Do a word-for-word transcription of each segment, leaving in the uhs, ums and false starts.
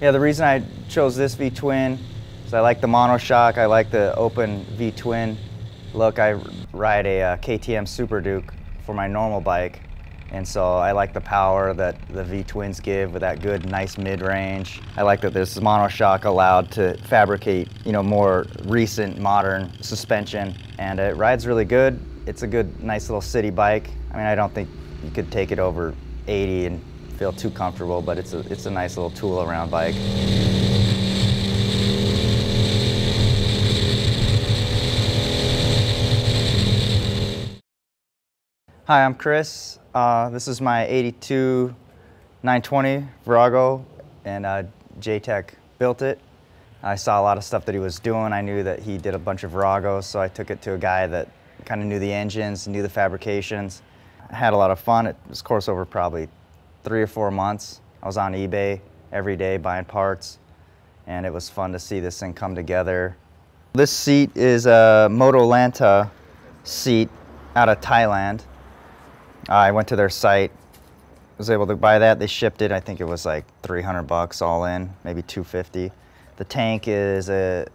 Yeah, the reason I chose this V-twin is I like the monoshock, I like the open V-twin look. I ride a uh, K T M Super Duke for my normal bike, and so I like the power that the V-twins give with that good, nice mid-range. I like that this monoshock allowed to fabricate, you know, more recent, modern suspension, and it rides really good. It's a good, nice little city bike. I mean, I don't think you could take it over eighty and feel too comfortable, but it's a, it's a nice little tool around bike. Hi, I'm Chris. Uh, this is my eighty-two nine twenty Virago, and uh, J TEC built it. I saw a lot of stuff that he was doing. I knew that he did a bunch of Viragos, so I took it to a guy that kind of knew the engines, knew the fabrications. I had a lot of fun. It was course over probably three or four months. I was on eBay every day buying parts, and it was fun to see this thing come together. This seat is a Moto Lanta seat out of Thailand. I went to their site, was able to buy that. They shipped it. I think it was like three hundred bucks all in, maybe two fifty. The tank is a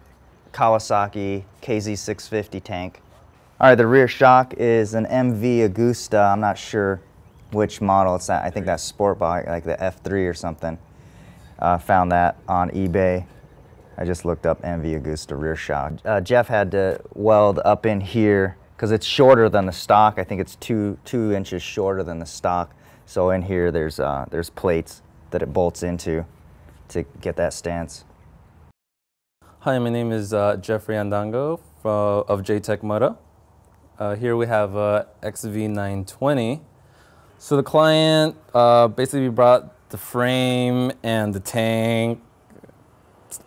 Kawasaki K Z six fifty tank. All right, the rear shock is an M V Agusta. I'm not sure which model it's that. I think that's sport bike, like the F three or something. Uh, found that on eBay. I just looked up M V Agusta rear shock. Uh, Jeff had to weld up in here because it's shorter than the stock. I think it's two two inches shorter than the stock. So in here, there's uh, there's plates that it bolts into to get that stance. Hi, my name is uh, Jeffrey Andango from, of J TEC Moto. Uh, here we have uh, X V nine twenty. So the client uh, basically brought the frame and the tank,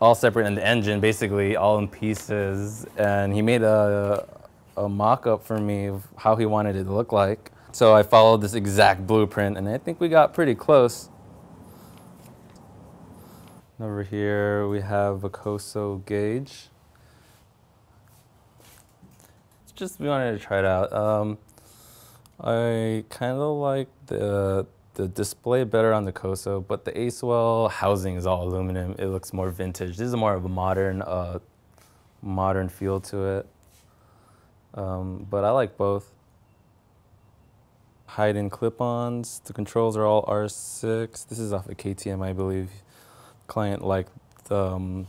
all separate, and the engine basically all in pieces. And he made a, a mock-up for me of how he wanted it to look like. So I followed this exact blueprint, and I think we got pretty close. Over here we have a Koso gauge. Just we wanted to try it out. Um, I kind of like the the display better on the Koso, but the Acewell housing is all aluminum. It looks more vintage. This is more of a modern uh, modern feel to it. Um, but I like both. Hide-in clip-ons. The controls are all R six. This is off of K T M, I believe. Client liked um,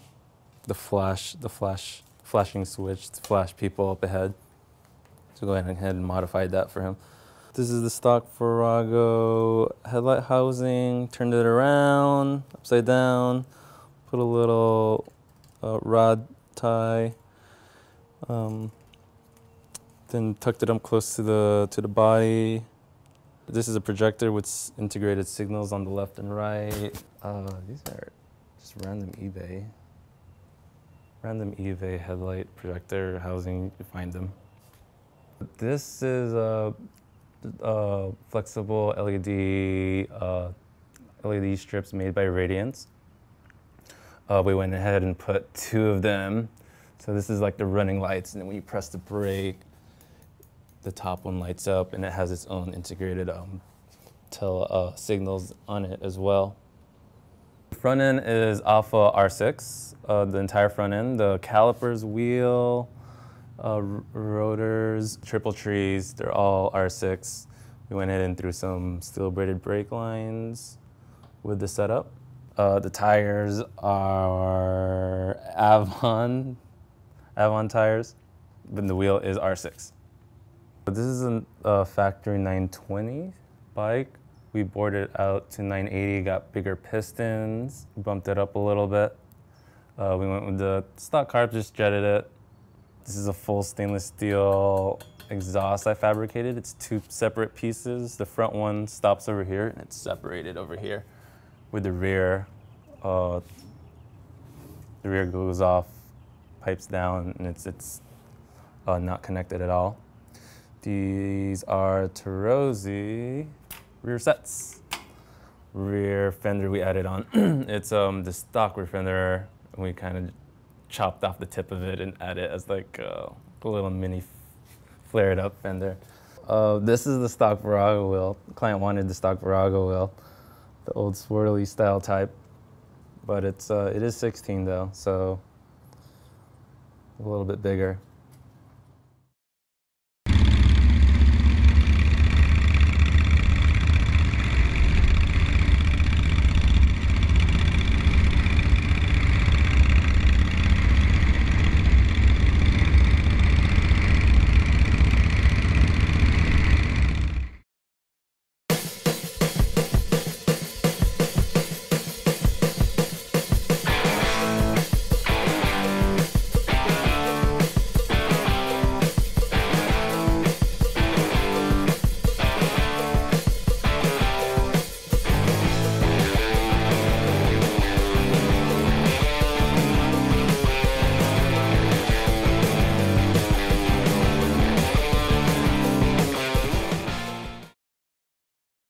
the flash, the flash flashing switch to flash people up ahead. So go ahead and modify that for him. This is the stock Virago headlight housing. Turned it around, upside down. Put a little uh, rod tie. Um, then tucked it up close to the to the body. This is a projector with integrated signals on the left and right. Uh, these are just random eBay. Random eBay headlight projector housing. You find them. This is a, a flexible L E D uh, L E D strips made by Radiance. Uh, we went ahead and put two of them. So this is like the running lights, and then when you press the brake, the top one lights up, and it has its own integrated um, tele uh, signals on it as well. Front end is Alpha R six, uh, the entire front end, the calipers, wheel, uh, rotors, triple trees, they're all R six. We went ahead and threw some steel braided brake lines with the setup. Uh, the tires are Avon, Avon tires, but the wheel is R six. This is a uh, factory nine twenty bike. We bored it out to nine eighty, got bigger pistons, bumped it up a little bit. Uh, we went with the stock carb, just jetted it. This is a full stainless steel exhaust I fabricated. It's two separate pieces. The front one stops over here, and it's separated over here. With the rear, uh, the rear goes off, pipes down, and it's, it's uh, not connected at all. These are Tarozzi rear sets. Rear fender we added on. It's um, the stock rear fender, and we kind of chopped off the tip of it and added it as like uh, a little mini flared up fender. Uh, this is the stock Virago wheel. The client wanted the stock Virago wheel, the old swirly style type. but it's uh, it is sixteen though, so a little bit bigger.